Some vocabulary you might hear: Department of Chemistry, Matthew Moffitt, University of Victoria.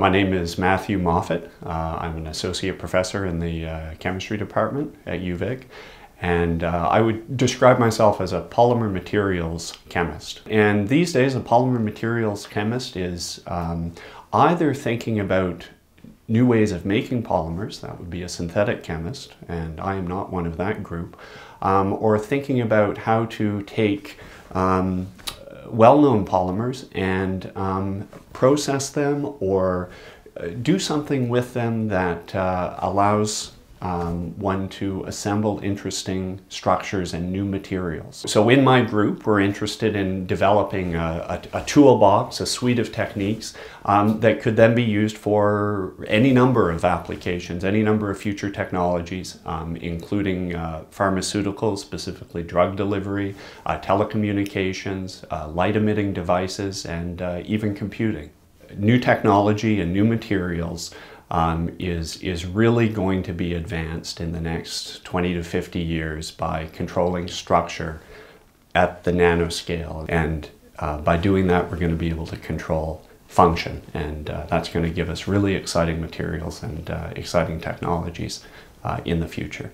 My name is Matthew Moffitt. I'm an associate professor in the chemistry department at UVic, and I would describe myself as a polymer materials chemist. And these days a polymer materials chemist is either thinking about new ways of making polymers, that would be a synthetic chemist, and I am not one of that group, or thinking about how to take well-known polymers and process them or do something with them that allows one to assemble interesting structures and new materials. So in my group, we're interested in developing a toolbox, a suite of techniques that could then be used for any number of applications, any number of future technologies, including pharmaceuticals, specifically drug delivery, telecommunications, light-emitting devices, and even computing. New technology and new materials is really going to be advanced in the next 20 to 50 years by controlling structure at the nanoscale. And by doing that, we're going to be able to control function. And that's going to give us really exciting materials and exciting technologies in the future.